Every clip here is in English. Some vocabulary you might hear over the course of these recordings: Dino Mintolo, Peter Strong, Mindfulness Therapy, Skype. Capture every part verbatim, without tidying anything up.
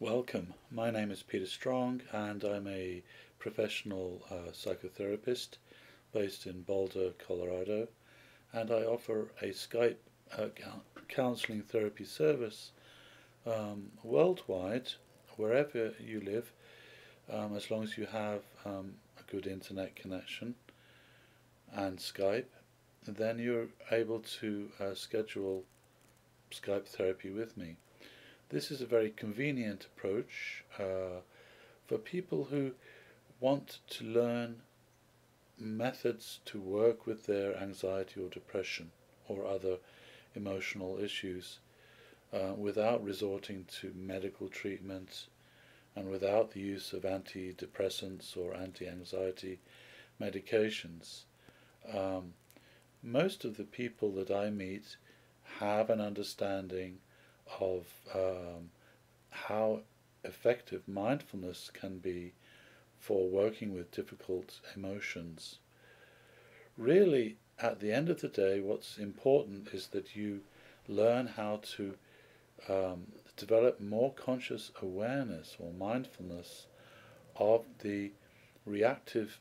Welcome, my name is Peter Strong and I'm a professional uh, psychotherapist based in Boulder, Colorado, and I offer a Skype uh, counseling therapy service um, worldwide, wherever you live, um, as long as you have um, a good internet connection and Skype. Then you're able to uh, schedule Skype therapy with me. This is a very convenient approach uh, for people who want to learn methods to work with their anxiety or depression or other emotional issues uh, without resorting to medical treatment and without the use of antidepressants or anti-anxiety medications. Um, most of the people that I meet have an understanding of um, how effective mindfulness can be for working with difficult emotions. Really, at the end of the day, what's important is that you learn how to um, develop more conscious awareness or mindfulness of the reactive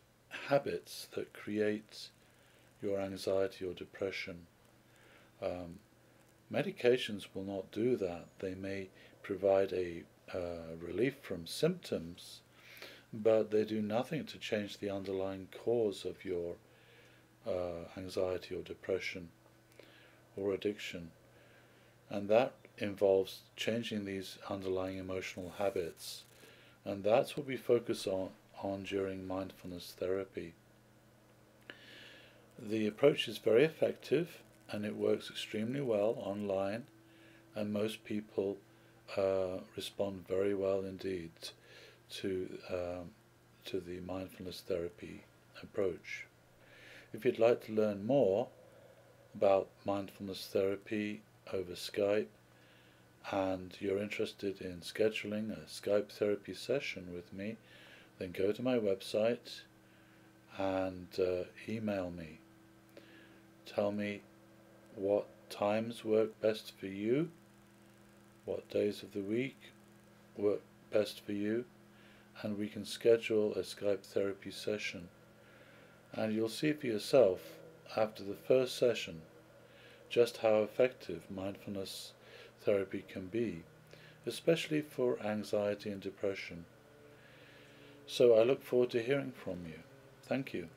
habits that create your anxiety or depression. Um, Medications will not do that. They may provide a uh, relief from symptoms, but they do nothing to change the underlying cause of your uh, anxiety or depression or addiction. And that involves changing these underlying emotional habits. And that's what we focus on, on during mindfulness therapy. The approach is very effective, and it works extremely well online, and most people uh, respond very well indeed to, um, to the mindfulness therapy approach. If you'd like to learn more about mindfulness therapy over Skype, and you're interested in scheduling a Skype therapy session with me, then go to my website and uh, email me. Tell me what times work best for you, what days of the week work best for you, and we can schedule a Skype therapy session. And you'll see for yourself after the first session just how effective mindfulness therapy can be, especially for anxiety and depression. So I look forward to hearing from you. Thank you.